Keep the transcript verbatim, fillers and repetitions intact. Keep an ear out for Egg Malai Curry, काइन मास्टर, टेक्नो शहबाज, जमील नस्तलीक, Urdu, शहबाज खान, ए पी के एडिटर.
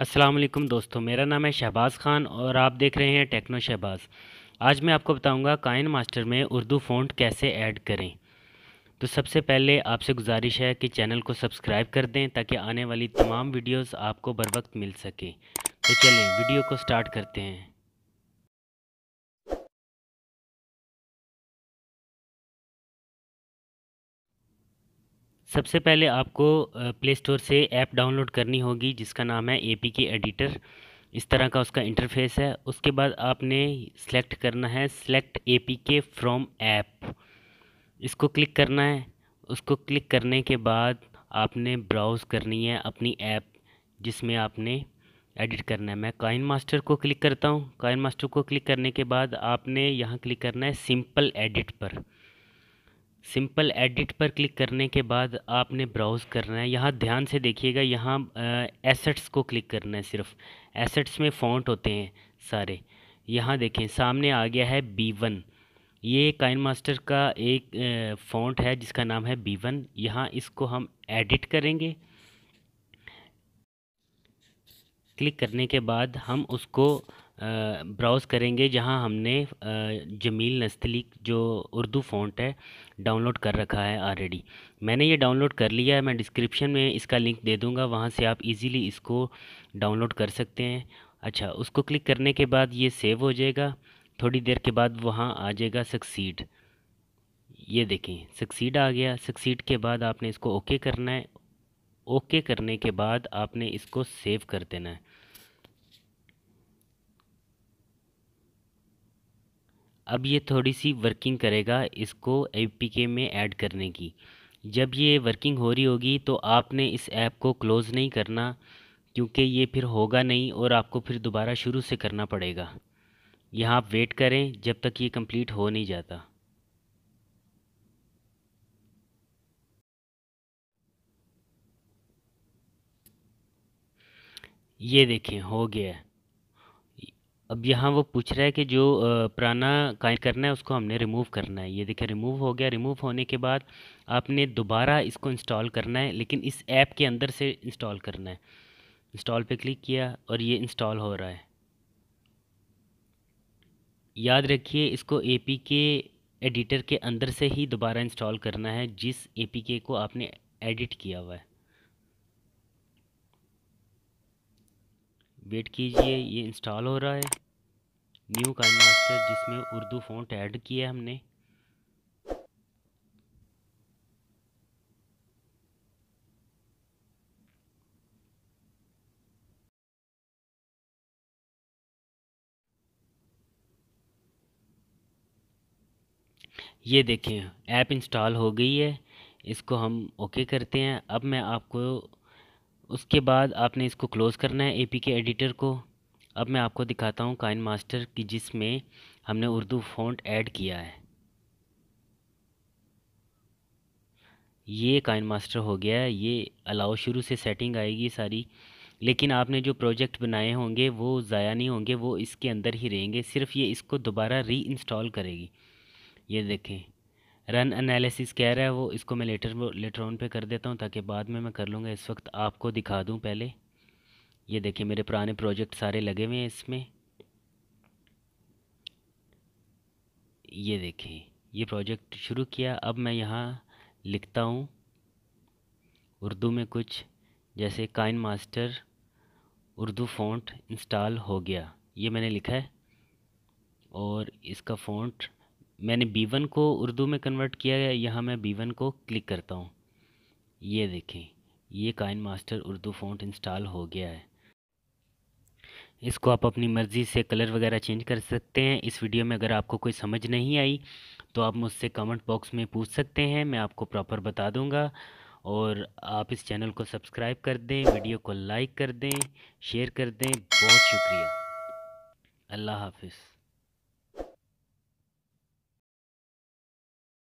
अस्सलाम वालेकुम दोस्तों, मेरा नाम है शहबाज खान और आप देख रहे हैं टेक्नो शहबाज। आज मैं आपको बताऊंगा काइन मास्टर में उर्दू फ़ॉन्ट कैसे ऐड करें। तो सबसे पहले आपसे गुजारिश है कि चैनल को सब्सक्राइब कर दें ताकि आने वाली तमाम वीडियोस आपको बर वक्त मिल सके। तो चलें वीडियो को स्टार्ट करते हैं। सबसे पहले आपको प्ले स्टोर से ऐप डाउनलोड करनी होगी जिसका नाम है ए पी के एडिटर। इस तरह का उसका इंटरफेस है। उसके बाद आपने सेलेक्ट करना है select A P K from app, इसको क्लिक करना है। उसको क्लिक करने के बाद आपने ब्राउज़ करनी है अपनी ऐप जिसमें आपने एडिट करना है। मैं काइन मास्टर को क्लिक करता हूँ। काइन मास्टर को क्लिक करने के बाद आपने यहाँ क्लिक करना है सिंपल एडिट पर। सिंपल एडिट पर क्लिक करने के बाद आपने ब्राउज़ करना है। यहाँ ध्यान से देखिएगा, यहाँ एसेट्स को क्लिक करना है। सिर्फ एसेट्स में फ़ॉन्ट होते हैं सारे। यहाँ देखें सामने आ गया है बी वन। ये काइन मास्टर का एक फ़ॉन्ट है जिसका नाम है बी वन। यहाँ इसको हम एडिट करेंगे। क्लिक करने के बाद हम उसको ब्राउज़ करेंगे जहां हमने जमील नस्तलीक जो उर्दू फ़ॉन्ट है डाउनलोड कर रखा है ऑलरेडी। मैंने ये डाउनलोड कर लिया है। मैं डिस्क्रिप्शन में इसका लिंक दे दूंगा, वहां से आप इजीली इसको डाउनलोड कर सकते हैं। अच्छा, उसको क्लिक करने के बाद ये सेव हो जाएगा। थोड़ी देर के बाद वहां आ जाएगा सक्सीड। ये देखें सक्सीड आ गया। सक्सीड के बाद आपने इसको ओके करना है। ओके करने के बाद आपने इसको सेव कर देना है। अब ये थोड़ी सी वर्किंग करेगा इसको एपीके में ऐड करने की। जब ये वर्किंग हो रही होगी तो आपने इस ऐप को क्लोज़ नहीं करना, क्योंकि ये फिर होगा नहीं और आपको फिर दोबारा शुरू से करना पड़ेगा। यहाँ आप वेट करें जब तक ये कंप्लीट हो नहीं जाता। ये देखें हो गया है। अब यहाँ वो पूछ रहा है कि जो पुराना काइन करना है उसको हमने रिमूव करना है। ये देखिए रिमूव हो गया। रिमूव होने के बाद आपने दोबारा इसको इंस्टॉल करना है, लेकिन इस ऐप के अंदर से इंस्टॉल करना है। इंस्टॉल पे क्लिक किया और ये इंस्टॉल हो रहा है। याद रखिए इसको एपीके एडिटर के अंदर से ही दोबारा इंस्टॉल करना है जिस एपीके को आपने एडिट किया हुआ है। वेट कीजिए, ये इंस्टॉल हो रहा है न्यू काइन मास्टर जिसमें उर्दू फ़ॉन्ट ऐड किया है हमने। ये देखें ऐप इंस्टॉल हो गई है। इसको हम ओके करते हैं। अब मैं आपको उसके बाद आपने इसको क्लोज़ करना है एपीके एडिटर को। अब मैं आपको दिखाता हूँ काइन मास्टर की जिसमें हमने उर्दू फ़ॉन्ट ऐड किया है। ये काइन मास्टर हो गया है। ये अलाउ शुरू से सेटिंग आएगी सारी, लेकिन आपने जो प्रोजेक्ट बनाए होंगे वो ज़ाया नहीं होंगे, वो इसके अंदर ही रहेंगे। सिर्फ ये इसको दोबारा री इंस्टॉल करेगी। ये देखें रन एनालिसिस कह रहा है वो। इसको मैं लेटर लेटर ऑन पे कर देता हूँ ताकि बाद में मैं कर लूँगा। इस वक्त आपको दिखा दूँ पहले। ये देखिए मेरे पुराने प्रोजेक्ट सारे लगे हुए हैं इसमें। ये देखिए ये प्रोजेक्ट शुरू किया। अब मैं यहाँ लिखता हूँ उर्दू में कुछ, जैसे काइन मास्टर Urdu font install हो गया। ये मैंने लिखा है और इसका फ़ॉन्ट मैंने बी वन को उर्दू में कन्वर्ट किया है। यहाँ मैं बी वन को क्लिक करता हूँ। ये देखें ये काइन मास्टर Urdu font install हो गया है। इसको आप अपनी मर्ज़ी से कलर वगैरह चेंज कर सकते हैं। इस वीडियो में अगर आपको कोई समझ नहीं आई तो आप मुझसे कमेंट बॉक्स में पूछ सकते हैं, मैं आपको प्रॉपर बता दूँगा। और आप इस चैनल को सब्सक्राइब कर दें, वीडियो को लाइक कर दें, शेयर कर दें। बहुत शुक्रिया। अल्लाह हाफिज़।